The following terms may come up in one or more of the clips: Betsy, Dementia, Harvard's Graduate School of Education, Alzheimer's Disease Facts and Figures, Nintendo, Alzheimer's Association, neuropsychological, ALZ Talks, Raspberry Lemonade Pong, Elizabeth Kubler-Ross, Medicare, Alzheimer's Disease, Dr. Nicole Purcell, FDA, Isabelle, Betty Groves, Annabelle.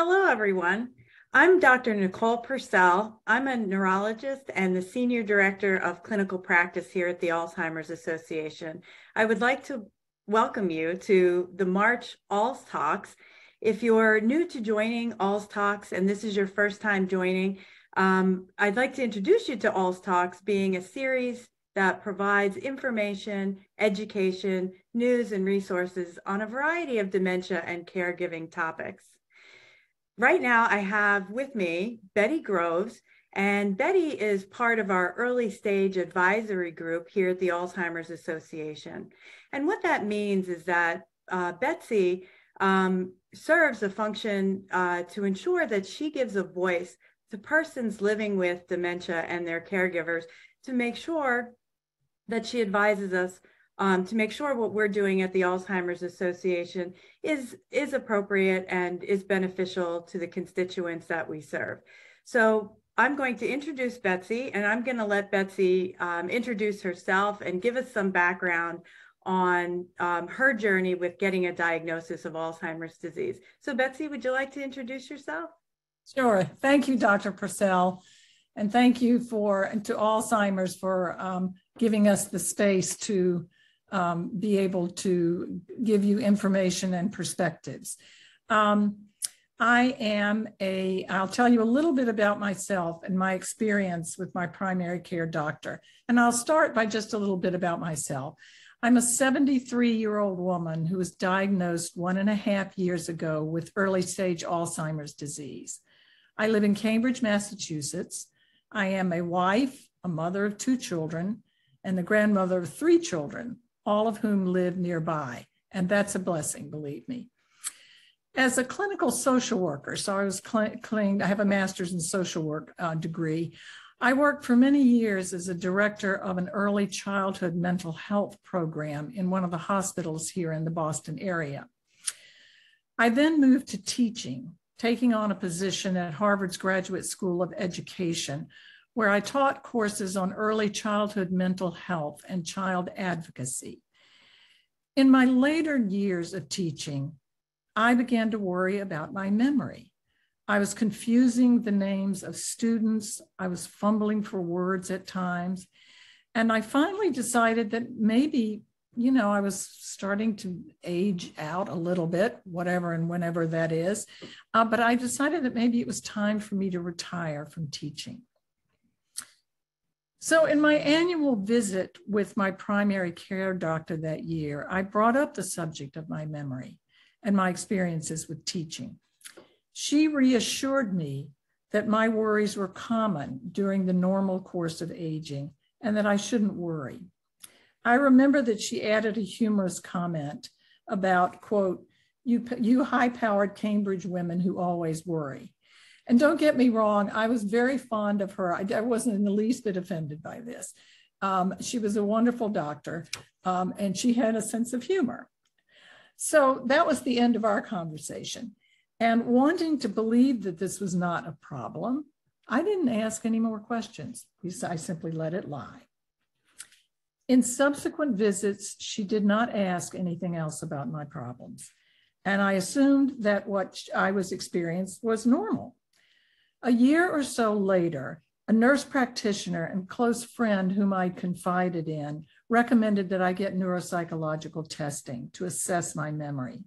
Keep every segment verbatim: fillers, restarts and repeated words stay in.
Hello, everyone. I'm Doctor Nicole Purcell. I'm a neurologist and the Senior Director of Clinical Practice here at the Alzheimer's Association. I would like to welcome you to the March A L Z Talks. If you're new to joining A L Z Talks and this is your first time joining, um, I'd like to introduce you to A L Z Talks being a series that provides information, education, news, and resources on a variety of dementia and caregiving topics. Right now, I have with me Betty Groves, and Betty is part of our early stage advisory group here at the Alzheimer's Association. And what that means is that uh, Betsy um, serves a function uh, to ensure that she gives a voice to persons living with dementia and their caregivers to make sure that she advises us Um, to make sure what we're doing at the Alzheimer's Association is, is appropriate and is beneficial to the constituents that we serve. So I'm going to introduce Betsy, and I'm going to let Betsy um, introduce herself and give us some background on um, her journey with getting a diagnosis of Alzheimer's disease. So Betsy, would you like to introduce yourself? Sure. Thank you, Doctor Purcell. And thank you for, and to Alzheimer's for um, giving us the space to Um, be able to give you information and perspectives. Um, I am a, I'll tell you a little bit about myself and my experience with my primary care doctor. And I'll start by just a little bit about myself. I'm a seventy-three-year-old woman who was diagnosed one and a half years ago with early stage Alzheimer's disease. I live in Cambridge, Massachusetts. I am a wife, a mother of two children, and the grandmother of three children, all of whom live nearby. And that's a blessing, believe me. As a clinical social worker, so I was clean, I have a master's in social work uh, degree. I worked for many years as a director of an early childhood mental health program in one of the hospitals here in the Boston area. I then moved to teaching, taking on a position at Harvard's Graduate School of Education, where I taught courses on early childhood mental health and child advocacy. In my later years of teaching, I began to worry about my memory. I was confusing the names of students. I was fumbling for words at times. And I finally decided that maybe, you know, I was starting to age out a little bit, whatever and whenever that is. Uh, but I decided that maybe it was time for me to retire from teaching. So in my annual visit with my primary care doctor that year, I brought up the subject of my memory and my experiences with teaching. She reassured me that my worries were common during the normal course of aging and that I shouldn't worry. I remember that she added a humorous comment about, quote, you, you high-powered Cambridge women who always worry. And don't get me wrong, I was very fond of her. I, I wasn't in the least bit offended by this. Um, she was a wonderful doctor, um, and she had a sense of humor. So that was the end of our conversation. And wanting to believe that this was not a problem, I didn't ask any more questions. I simply let it lie. In subsequent visits, she did not ask anything else about my problems. And I assumed that what I was experiencing was normal. A year or so later, a nurse practitioner and close friend whom I confided in recommended that I get neuropsychological testing to assess my memory.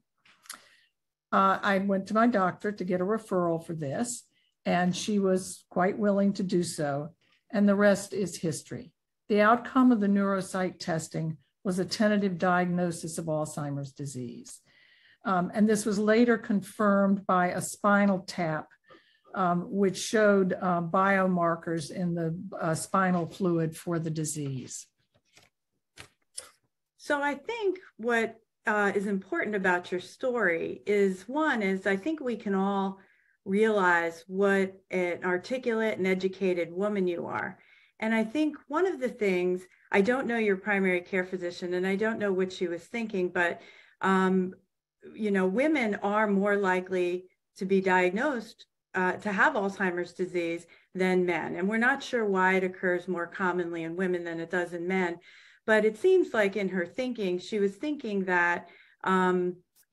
Uh, I went to my doctor to get a referral for this, and she was quite willing to do so, and the rest is history. The outcome of the neuropsych testing was a tentative diagnosis of Alzheimer's disease, um, and this was later confirmed by a spinal tap Um, which showed uh, biomarkers in the uh, spinal fluid for the disease. So I think what uh, is important about your story is, one, is I think we can all realize what an articulate and educated woman you are. And I think one of the things, I don't know your primary care physician, and I don't know what she was thinking, but, um, you know, women are more likely to be diagnosed Uh, to have Alzheimer's disease than men. And we're not sure why it occurs more commonly in women than it does in men. But it seems like in her thinking, she was thinking that um,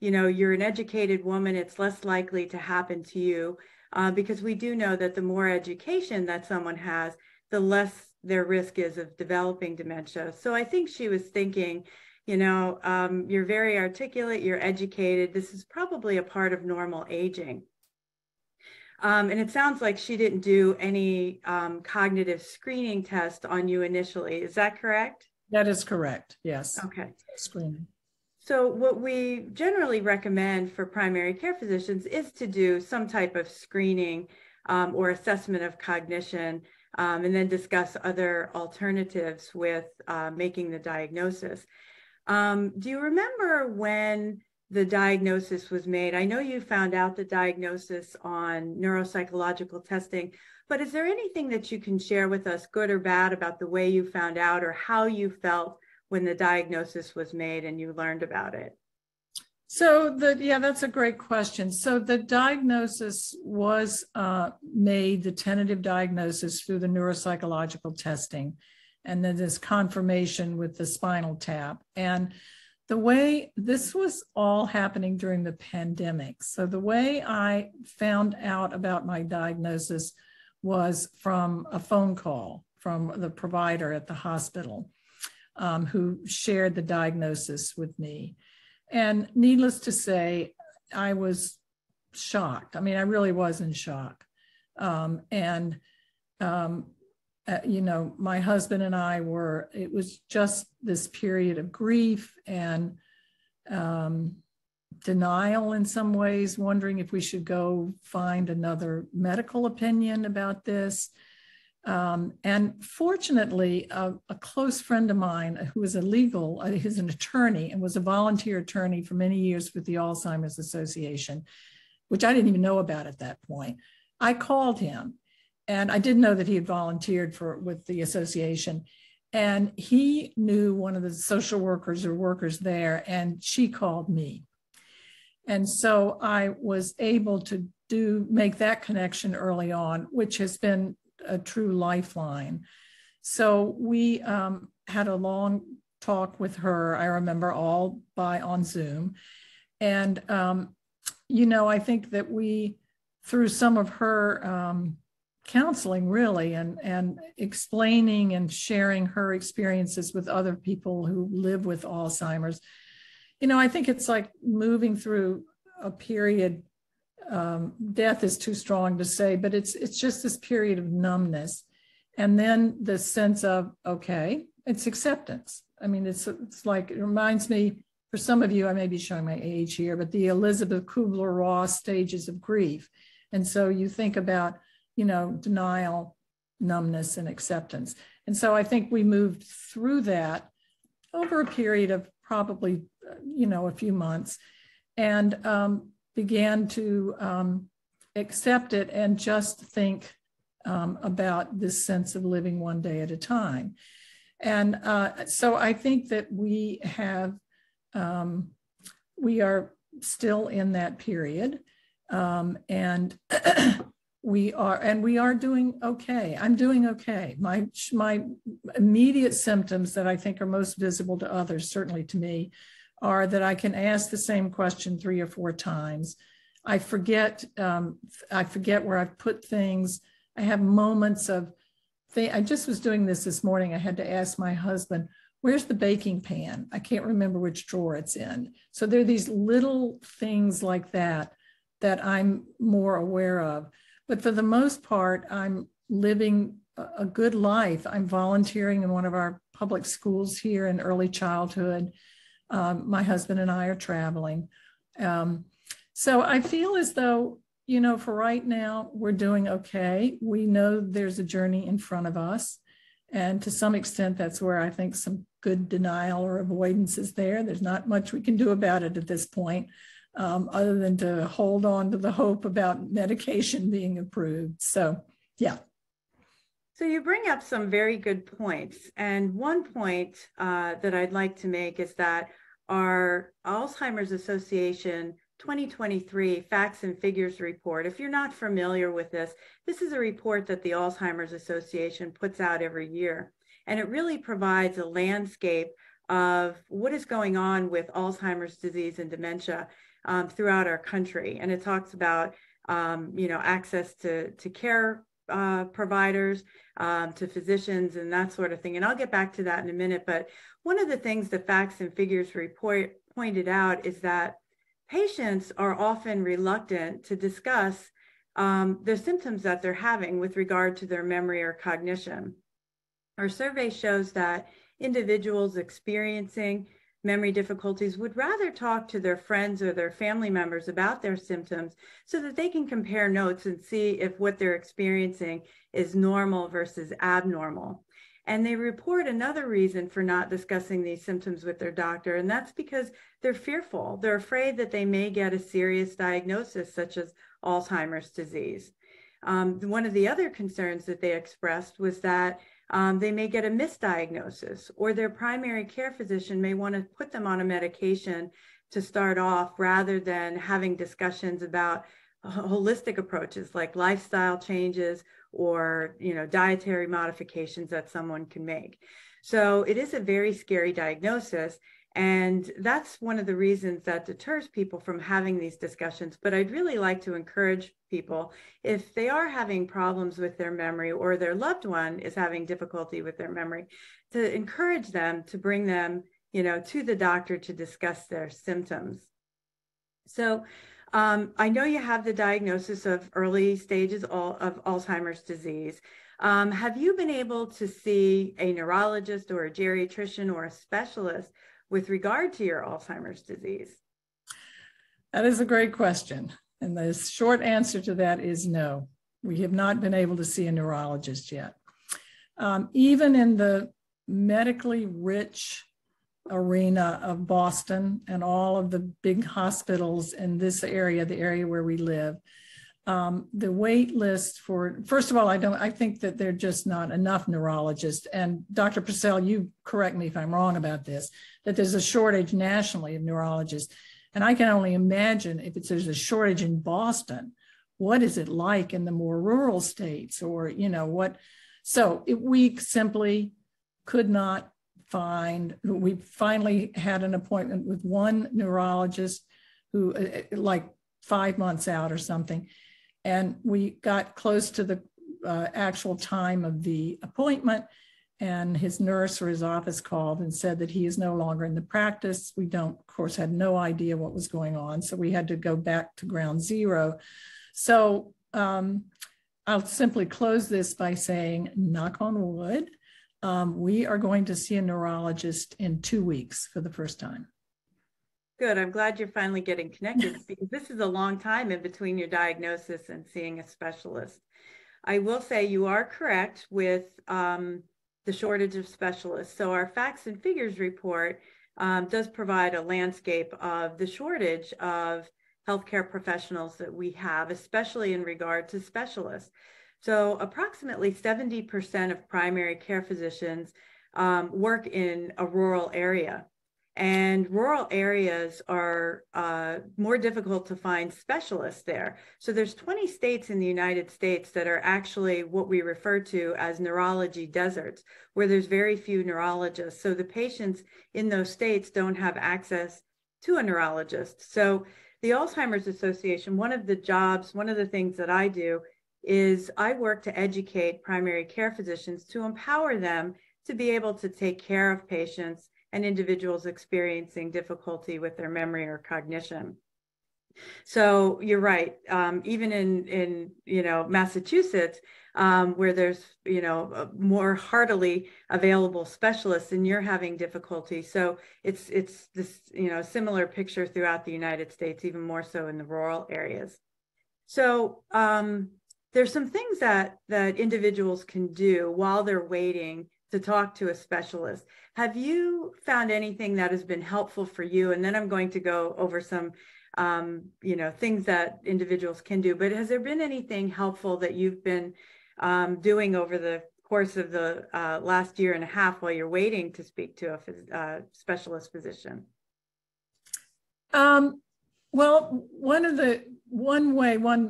you know, you're an educated woman, it's less likely to happen to you, uh, because we do know that the more education that someone has, the less their risk is of developing dementia. So I think she was thinking, you know, um, you're very articulate, you're educated, this is probably a part of normal aging. Um, and it sounds like she didn't do any um, cognitive screening test on you initially. Is that correct? That is correct. Yes. Okay. Screening. So what we generally recommend for primary care physicians is to do some type of screening um, or assessment of cognition, um, and then discuss other alternatives with uh, making the diagnosis. Um, do you remember when the diagnosis was made? I know you found out the diagnosis on neuropsychological testing, but is there anything that you can share with us, good or bad, about the way you found out or how you felt when the diagnosis was made and you learned about it? So the, yeah, that's a great question. So the diagnosis was uh, made, the tentative diagnosis, through the neuropsychological testing, and then this confirmation with the spinal tap. And the way this was all happening during the pandemic. So the way I found out about my diagnosis was from a phone call from the provider at the hospital, um, who shared the diagnosis with me. And needless to say, I was shocked. I mean, I really was in shock. Um, and, um, Uh, you know, my husband and I were, it was just this period of grief and um, denial in some ways, wondering if we should go find another medical opinion about this. Um, and fortunately, a, a close friend of mine who is a legal, uh, he's an attorney and was a volunteer attorney for many years with the Alzheimer's Association, which I didn't even know about at that point. I called him. And I didn't know that he had volunteered for with the association. And he knew one of the social workers or workers there, and she called me. And so I was able to do make that connection early on, which has been a true lifeline. So we um, had a long talk with her, I remember, all by on Zoom. And, um, you know, I think that we, through some of her, um, counseling really, and, and explaining and sharing her experiences with other people who live with Alzheimer's. You know, I think it's like moving through a period, um, death is too strong to say, but it's, it's just this period of numbness. And then the sense of, okay, it's acceptance. I mean, it's, it's like, it reminds me, for some of you, I may be showing my age here, but the Elizabeth Kubler-Ross stages of grief. And so you think about, you know, denial, numbness, and acceptance. And so I think we moved through that over a period of probably, you know, a few months, and um, began to um, accept it and just think um, about this sense of living one day at a time. And uh, so I think that we have, um, we are still in that period. Um, and We are, and we are doing okay. I'm doing okay. My, my immediate symptoms that I think are most visible to others, certainly to me, are that I can ask the same question three or four times. I forget, um, I forget where I've put things. I have moments of, th- I just was doing this this morning. I had to ask my husband, where's the baking pan? I can't remember which drawer it's in. So there are these little things like that that I'm more aware of. But for the most part, I'm living a good life. I'm volunteering in one of our public schools here in early childhood. Um, my husband and I are traveling. Um, so I feel as though, you know, for right now, we're doing okay. We know there's a journey in front of us. And to some extent, that's where I think some good denial or avoidance is there. There's not much we can do about it at this point. Um, other than to hold on to the hope about medication being approved. So, yeah. So you bring up some very good points. And one point uh, that I'd like to make is that our Alzheimer's Association twenty twenty-three Facts and Figures Report, if you're not familiar with this, this is a report that the Alzheimer's Association puts out every year. And it really provides a landscape of what is going on with Alzheimer's disease and dementia. um, throughout our country. And it talks about, um, you know, access to, to care uh, providers, um, to physicians and that sort of thing. And I'll get back to that in a minute. But one of the things the Facts and Figures report pointed out is that patients are often reluctant to discuss um, the symptoms that they're having with regard to their memory or cognition. Our survey shows that individuals experiencing memory difficulties would rather talk to their friends or their family members about their symptoms so that they can compare notes and see if what they're experiencing is normal versus abnormal. And they report another reason for not discussing these symptoms with their doctor, and that's because they're fearful. They're afraid that they may get a serious diagnosis such as Alzheimer's disease. Um, one of the other concerns that they expressed was that Um, they may get a misdiagnosis, or their primary care physician may want to put them on a medication to start off rather than having discussions about holistic approaches like lifestyle changes or, you know, dietary modifications that someone can make. So it is a very scary diagnosis. And that's one of the reasons that deters people from having these discussions. But I'd really like to encourage people, if they are having problems with their memory or their loved one is having difficulty with their memory, to encourage them to bring them, you know, to the doctor to discuss their symptoms. So um, I know you have the diagnosis of early stages of Alzheimer's disease. Um, have you been able to see a neurologist or a geriatrician or a specialist with regard to your Alzheimer's disease? That is a great question. And the short answer to that is no. We have not been able to see a neurologist yet. Um, even in the medically rich arena of Boston and all of the big hospitals in this area, the area where we live, um, the wait list for, first of all, I don't, I think that they're just not enough neurologists. And Doctor Purcell, you correct me if I'm wrong about this, that there's a shortage nationally of neurologists. And I can only imagine if it's, there's a shortage in Boston, what is it like in the more rural states, or, you know, what? So it, we simply could not find, we finally had an appointment with one neurologist who like five months out or something. And we got close to the uh, actual time of the appointment, and his nurse or his office called and said that he is no longer in the practice. We don't, of course, had no idea what was going on. So we had to go back to ground zero. So um, I'll simply close this by saying, knock on wood, um, we are going to see a neurologist in two weeks for the first time. Good. I'm glad you're finally getting connected, because this is a long time in between your diagnosis and seeing a specialist. I will say you are correct with um, the shortage of specialists. So our Facts and Figures report um, does provide a landscape of the shortage of healthcare professionals that we have, especially in regard to specialists. So approximately seventy percent of primary care physicians um, work in a rural area. And rural areas are uh, more difficult to find specialists there. So there's twenty states in the United States that are actually what we refer to as neurology deserts, where there's very few neurologists. So the patients in those states don't have access to a neurologist. So the Alzheimer's Association, one of the jobs, one of the things that I do is I work to educate primary care physicians to empower them to be able to take care of patients and individuals experiencing difficulty with their memory or cognition. So you're right. Um, even in in you know Massachusetts, um, where there's you know more heartily available specialists, and you're having difficulty. So it's it's this you know similar picture throughout the United States, even more so in the rural areas. So um, there's some things that that individuals can do while they're waiting to talk to a specialist. Have you found anything that has been helpful for you? And then I'm going to go over some, um, you know, things that individuals can do, but has there been anything helpful that you've been um, doing over the course of the uh, last year and a half while you're waiting to speak to a phys uh, specialist physician? Um, well, one of the, one way, one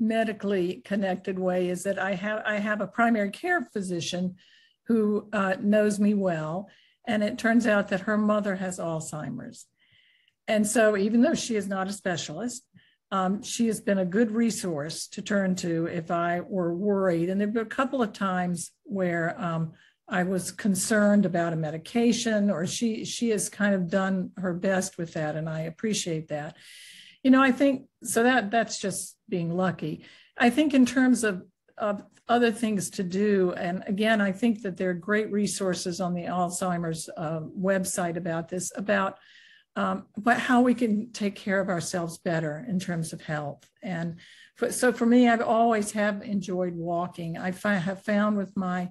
medically connected way is that I have, I have a primary care physician who uh, knows me well, and it turns out that her mother has Alzheimer's. And so even though she is not a specialist, um, she has been a good resource to turn to if I were worried. And there have been a couple of times where um, I was concerned about a medication, or she, she has kind of done her best with that, and I appreciate that. You know, I think, so that that's just being lucky. I think in terms of, of other things to do, and again, I think that there are great resources on the Alzheimer's uh, website about this, about um, but how we can take care of ourselves better in terms of health. And for, so for me, I've always have enjoyed walking. I have found with my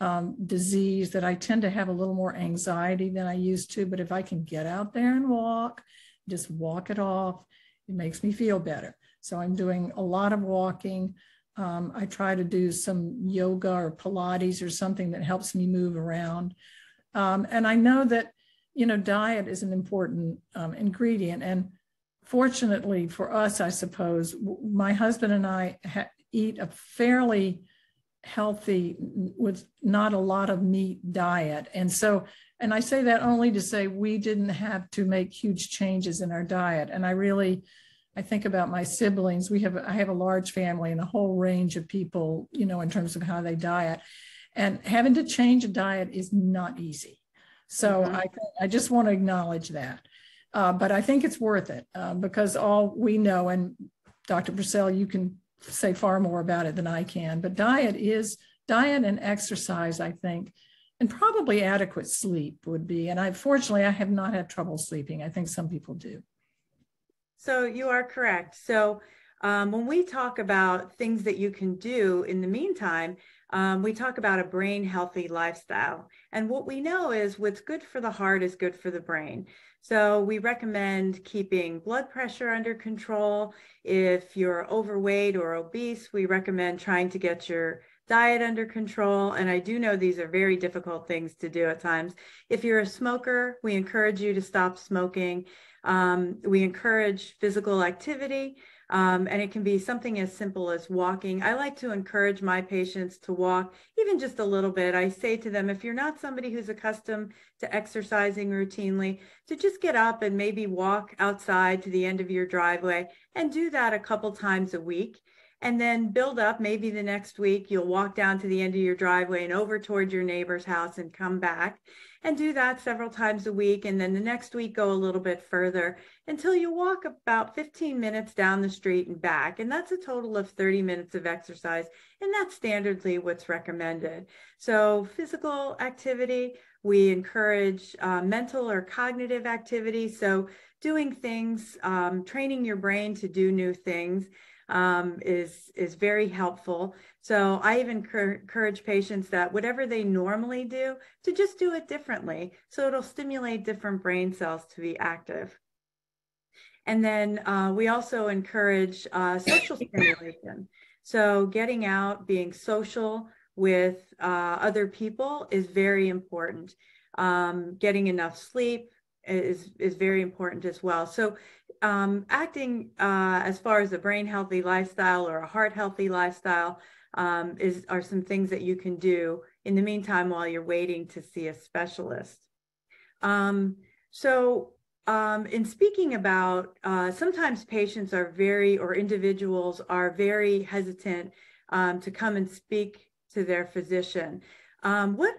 um, disease that I tend to have a little more anxiety than I used to, but if I can get out there and walk, just walk it off, it makes me feel better. So I'm doing a lot of walking. Um, I try to do some yoga or Pilates or something that helps me move around. Um, and I know that, you know, diet is an important um, ingredient. And fortunately for us, I suppose, my husband and I ha eat a fairly healthy, with not a lot of meat diet. And so, and I say that only to say we didn't have to make huge changes in our diet. And I really, I think about my siblings. We have, I have a large family and a whole range of people, you know, in terms of how they diet, and having to change a diet is not easy. So mm-hmm. I, I just want to acknowledge that. Uh, but I think it's worth it uh, because all we know, and Doctor Purcell, you can say far more about it than I can, but diet is diet and exercise, I think, and probably adequate sleep would be. And I, fortunately, I have not had trouble sleeping. I think some people do. So you are correct. So um, when we talk about things that you can do in the meantime, um, we talk about a brain healthy lifestyle. And what we know is what's good for the heart is good for the brain. So we recommend keeping blood pressure under control. If you're overweight or obese, we recommend trying to get your diet under control. And I do know these are very difficult things to do at times. If you're a smoker, we encourage you to stop smoking. Um, we encourage physical activity, um, and it can be something as simple as walking. I like to encourage my patients to walk even just a little bit. I say to them, if you're not somebody who's accustomed to exercising routinely, to just get up and maybe walk outside to the end of your driveway and do that a couple times a week. And then build up, maybe the next week, you'll walk down to the end of your driveway and over toward your neighbor's house and come back and do that several times a week. And then the next week, go a little bit further until you walk about fifteen minutes down the street and back. And that's a total of thirty minutes of exercise. And that's standardly what's recommended. So physical activity, we encourage uh, mental or cognitive activity. So doing things, um, training your brain to do new things. Um, is, is very helpful. So I even encourage patients that whatever they normally do, to just do it differently. So it'll stimulate different brain cells to be active. And then uh, we also encourage uh, social stimulation. So getting out, being social with uh, other people is very important. Um, getting enough sleep is, is very important as well. So Um, acting uh, as far as a brain healthy lifestyle or a heart healthy lifestyle um, is are some things that you can do in the meantime while you're waiting to see a specialist. Um, so um, in speaking about, uh, sometimes patients are very, or individuals are very hesitant um, to come and speak to their physician. Um, what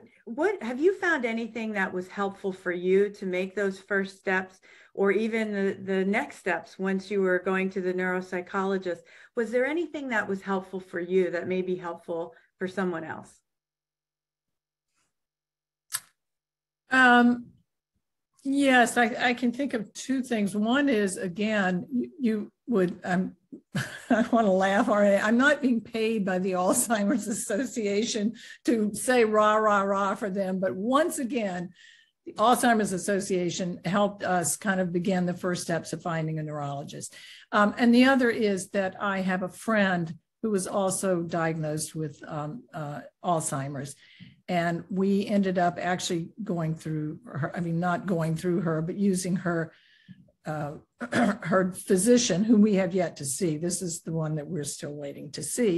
What have you found anything that was helpful for you to make those first steps, or even the, the next steps once you were going to the neuropsychologist? Was there anything that was helpful for you that may be helpful for someone else? Um, yes, I, I can think of two things. One is, again, you, you would, um, I want to laugh already. I'm not being paid by the Alzheimer's Association to say rah, rah, rah for them. But once again, the Alzheimer's Association helped us kind of begin the first steps of finding a neurologist. Um, and the other is that I have a friend who was also diagnosed with um, uh, Alzheimer's. And we ended up actually going through her, I mean, not going through her, but using her Uh, her physician, whom we have yet to see. This is the one that we're still waiting to see.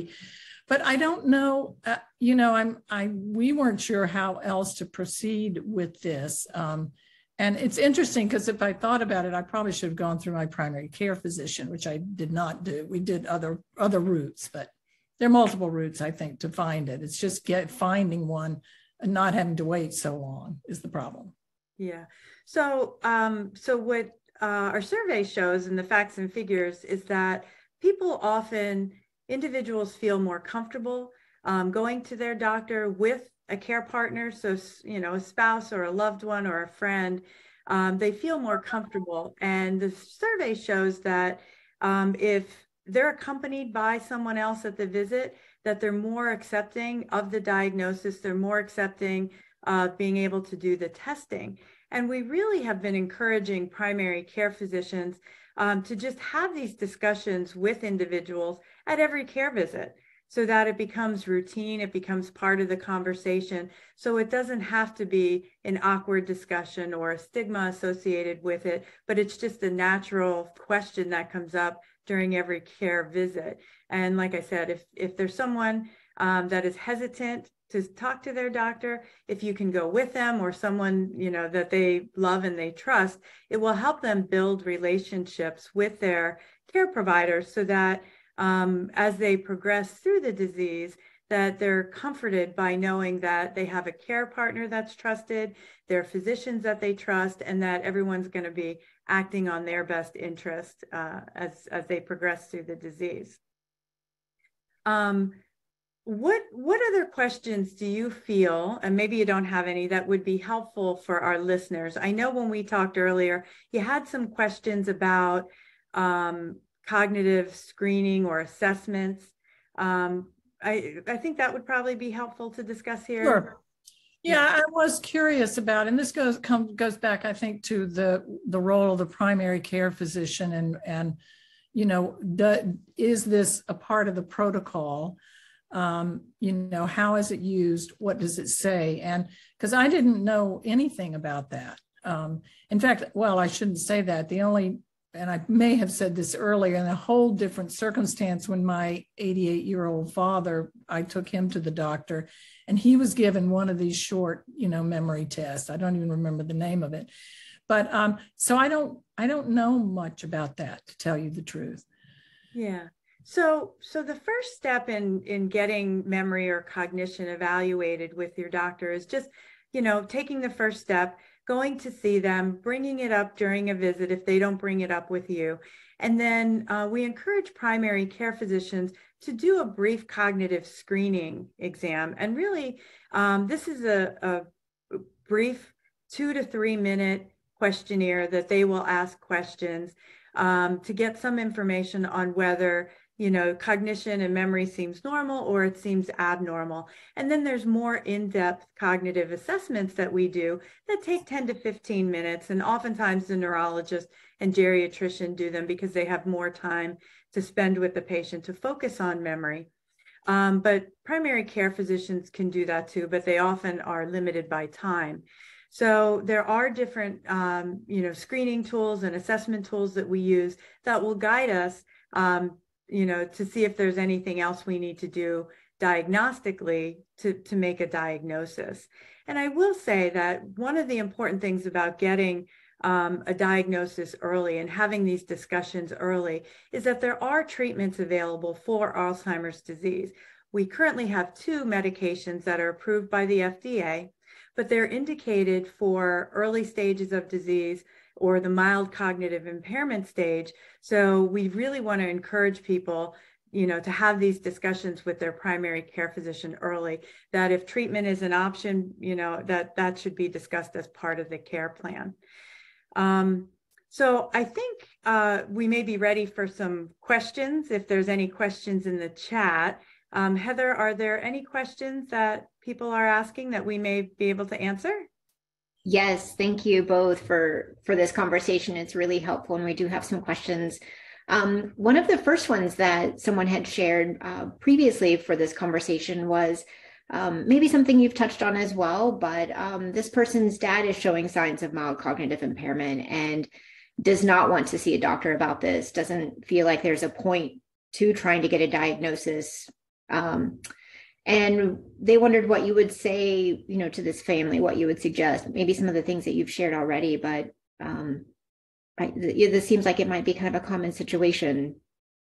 But I don't know, uh, you know, I'm, I, we weren't sure how else to proceed with this. Um, And it's interesting because if I thought about it, I probably should have gone through my primary care physician, which I did not do. We did other other routes, but there are multiple routes, I think, to find it. It's just get finding one and not having to wait so long is the problem. Yeah. So, um, so what uh, our survey shows and the facts and figures is that people often, individuals feel more comfortable um, going to their doctor with a care partner, so, you know, a spouse or a loved one or a friend, um, they feel more comfortable. And the survey shows that um, if they're accompanied by someone else at the visit, that they're more accepting of the diagnosis, they're more accepting of being able to do the testing. And we really have been encouraging primary care physicians um, to just have these discussions with individuals at every care visit, so that it becomes routine, it becomes part of the conversation. So it doesn't have to be an awkward discussion or a stigma associated with it, but it's just a natural question that comes up during every care visit. And like I said, if, if there's someone um, that is hesitant to talk to their doctor, if you can go with them or someone, you know, that they love and they trust, it will help them build relationships with their care providers so that Um, as they progress through the disease, that they're comforted by knowing that they have a care partner that's trusted, their physicians that they trust, and that everyone's going to be acting on their best interest uh, as, as they progress through the disease. Um, what, what other questions do you feel, and maybe you don't have any, that would be helpful for our listeners? I know when we talked earlier, you had some questions about um, cognitive screening or assessments. Um, I, I think that would probably be helpful to discuss here. Sure. Yeah, I was curious about, and this goes come, goes back, I think, to the, the role of the primary care physician and, and you know, the, is this a part of the protocol? Um, you know, how is it used? What does it say? And because I didn't know anything about that. Um, in fact, well, I shouldn't say that. The only and I may have said this earlier, in a whole different circumstance, when my eighty-eight-year-old father, I took him to the doctor, and he was given one of these short, you know, memory tests. I don't even remember the name of it, but um, so I don't, I don't know much about that, to tell you the truth. Yeah. So, so the first step in in getting memory or cognition evaluated with your doctor is just, you know, taking the first step, going to see them, bringing it up during a visit if they don't bring it up with you. And then uh, we encourage primary care physicians to do a brief cognitive screening exam. And really, um, this is a, a brief two to three minute questionnaire that they will ask questions um, to get some information on whether, you know, cognition and memory seems normal or it seems abnormal. And then there's more in-depth cognitive assessments that we do that take ten to fifteen minutes. And oftentimes the neurologist and geriatrician do them because they have more time to spend with the patient to focus on memory. Um, but primary care physicians can do that too, but they often are limited by time. So there are different, um, you know, screening tools and assessment tools that we use that will guide us um, you know, to see if there's anything else we need to do diagnostically to, to make a diagnosis. And I will say that one of the important things about getting um, a diagnosis early and having these discussions early is that there are treatments available for Alzheimer's disease. We currently have two medications that are approved by the F D A, but they're indicated for early stages of disease or the mild cognitive impairment stage. So we really want to encourage people, you know, to have these discussions with their primary care physician early, that if treatment is an option, you know, that that should be discussed as part of the care plan. Um, so I think uh, we may be ready for some questions, if there's any questions in the chat. Um, Heather, are there any questions that people are asking that we may be able to answer? Yes, thank you both for, for this conversation. It's really helpful, and we do have some questions. Um, one of the first ones that someone had shared uh, previously for this conversation was um, maybe something you've touched on as well, but um, this person's dad is showing signs of mild cognitive impairment and does not want to see a doctor about this, doesn't feel like there's a point to trying to get a diagnosis. Um, And they wondered what you would say, you know, to this family, what you would suggest, maybe some of the things that you've shared already, but um, I, this seems like it might be kind of a common situation.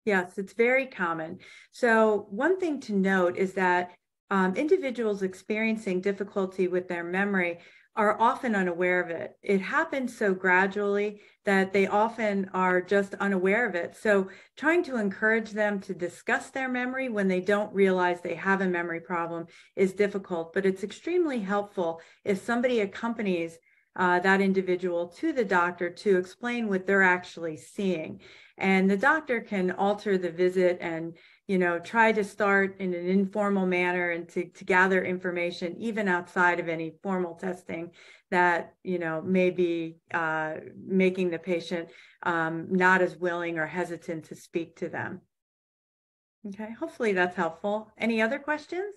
Yes, it's very common. So one thing to note is that um, individuals experiencing difficulty with their memory are often unaware of it. It happens so gradually that they often are just unaware of it. So trying to encourage them to discuss their memory when they don't realize they have a memory problem is difficult, but it's extremely helpful if somebody accompanies uh, that individual to the doctor to explain what they're actually seeing. And the doctor can alter the visit and, you know, try to start in an informal manner and to, to gather information, even outside of any formal testing that, you know, may be uh, making the patient um, not as willing or hesitant to speak to them. Okay, hopefully that's helpful. Any other questions?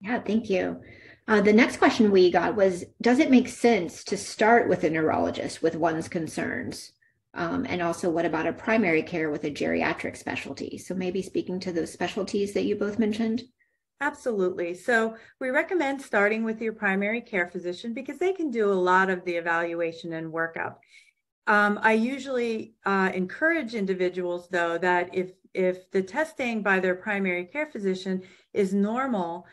Yeah, thank you. Uh, the next question we got was, does it make sense to start with a neurologist with one's concerns? Um, and also, what about a primary care with a geriatric specialty? So maybe speaking to those specialties that you both mentioned. Absolutely. So we recommend starting with your primary care physician because they can do a lot of the evaluation and workup. Um, I usually uh, encourage individuals, though, that if, if the testing by their primary care physician is normal,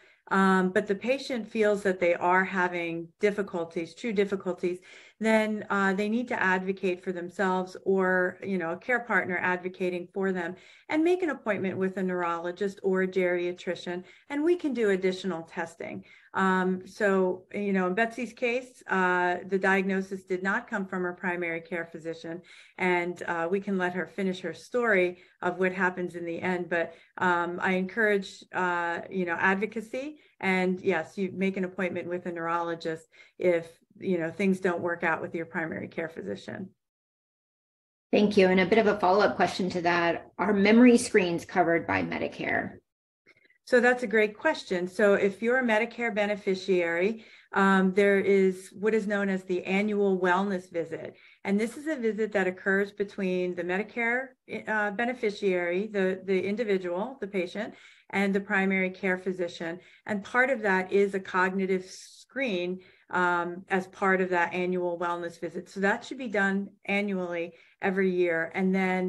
Um, but the patient feels that they are having difficulties, true difficulties, then uh, they need to advocate for themselves or, you know, a care partner advocating for them, and make an appointment with a neurologist or a geriatrician, and we can do additional testing. Um, so, you know, in Betsy's case, uh, the diagnosis did not come from her primary care physician, and uh, we can let her finish her story of what happens in the end. But um, I encourage, uh, you know, advocacy, and yes, you make an appointment with a neurologist if, you know, things don't work out with your primary care physician. Thank you. And a bit of a follow-up question to that, are memory screens covered by Medicare? So that's a great question. So if you're a Medicare beneficiary, um, there is what is known as the annual wellness visit. And this is a visit that occurs between the Medicare uh, beneficiary, the, the individual, the patient, and the primary care physician. And part of that is a cognitive screen um, as part of that annual wellness visit. So that should be done annually every year. And then,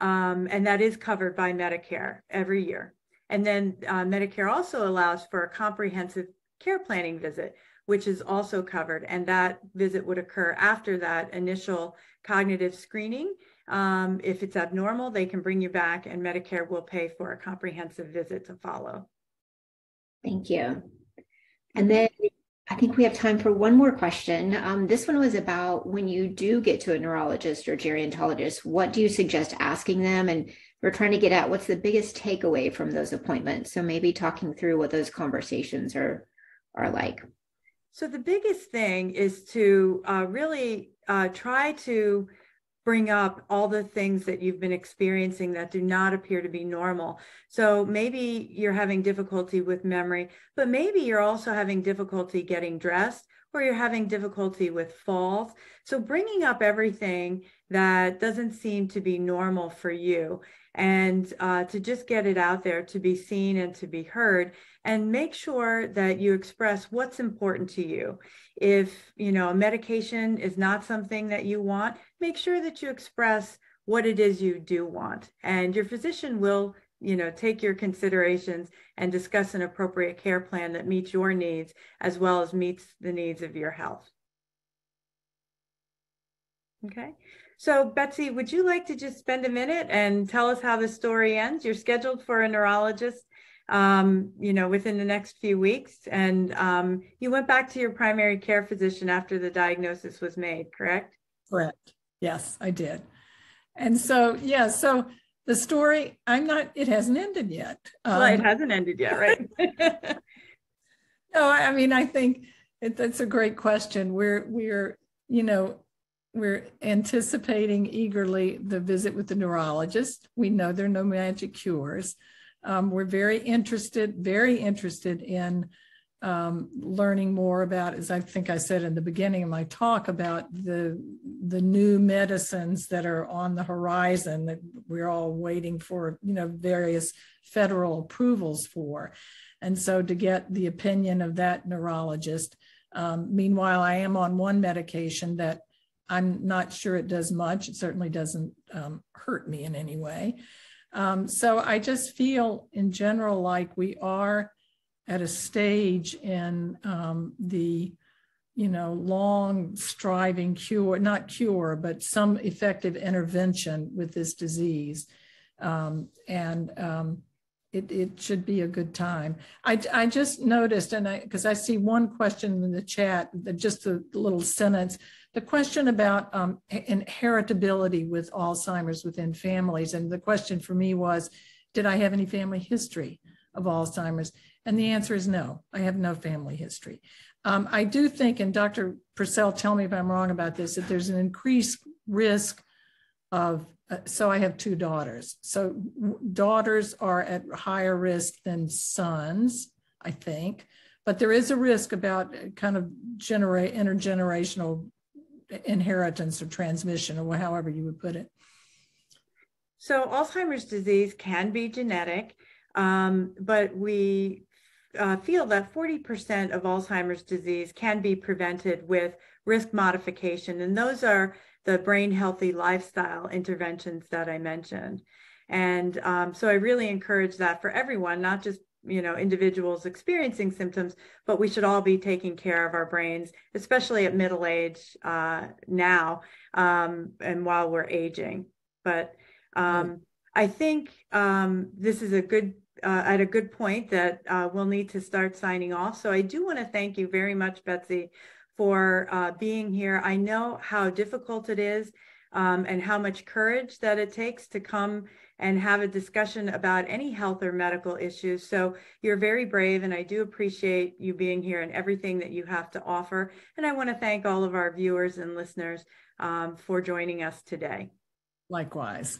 um, and that is covered by Medicare every year. And then uh, Medicare also allows for a comprehensive care planning visit, which is also covered. And that visit would occur after that initial cognitive screening. Um, if it's abnormal, they can bring you back and Medicare will pay for a comprehensive visit to follow. Thank you. And then I think we have time for one more question. Um, this one was about when you do get to a neurologist or gerontologist, what do you suggest asking them? And we're trying to get at what's the biggest takeaway from those appointments. So maybe talking through what those conversations are, are like. So the biggest thing is to uh, really uh, try to bring up all the things that you've been experiencing that do not appear to be normal. So maybe you're having difficulty with memory, but maybe you're also having difficulty getting dressed, or you're having difficulty with falls. So bringing up everything that doesn't seem to be normal for you, and uh, to just get it out there to be seen and to be heard, and make sure that you express what's important to you. If, you know, a medication is not something that you want, make sure that you express what it is you do want, and your physician will, you know, take your considerations and discuss an appropriate care plan that meets your needs as well as meets the needs of your health. Okay, so Betsy, would you like to just spend a minute and tell us how the story ends? You're scheduled for a neurologist, um, you know, within the next few weeks, and um, you went back to your primary care physician after the diagnosis was made, correct? Correct. Yes, I did. And so, yeah, so the story, I'm not, it hasn't ended yet. Um, well, it hasn't ended yet, right? No, I mean, I think it, that's a great question. We're, we're, you know, we're anticipating eagerly the visit with the neurologist. We know there are no magic cures. Um, we're very interested, very interested in um, learning more about, as I think I said in the beginning of my talk, about the, the new medicines that are on the horizon that we're all waiting for, you know, various federal approvals for. And so to get the opinion of that neurologist. Um, meanwhile, I am on one medication that I'm not sure it does much. It certainly doesn't um, hurt me in any way. Um, so I just feel in general like we are at a stage in um, the, you know, long striving cure, not cure, but some effective intervention with this disease. Um, and um, it, it should be a good time. I, I just noticed, and I, because I see one question in the chat, just a little sentence, the question about um, inheritability with Alzheimer's within families. And the question for me was, did I have any family history of Alzheimer's? And the answer is no, I have no family history. Um, I do think, and Doctor Purcell, tell me if I'm wrong about this, that there's an increased risk of, uh, so I have two daughters. So daughters are at higher risk than sons, I think, but there is a risk about kind of genera- intergenerational inheritance or transmission, or however you would put it. So Alzheimer's disease can be genetic, um, but we uh, feel that forty percent of Alzheimer's disease can be prevented with risk modification, and those are the brain healthy lifestyle interventions that I mentioned. And um, so I really encourage that for everyone, not just you know, individuals experiencing symptoms, but we should all be taking care of our brains, especially at middle age uh, now um, and while we're aging. But um, I think um, this is a good, uh, at a good point that uh, we'll need to start signing off. So I do want to thank you very much, Betsy, for uh, being here. I know how difficult it is um, and how much courage that it takes to come and have a discussion about any health or medical issues. So you're very brave, and I do appreciate you being here and everything that you have to offer. And I want to thank all of our viewers and listeners um, for joining us today. Likewise.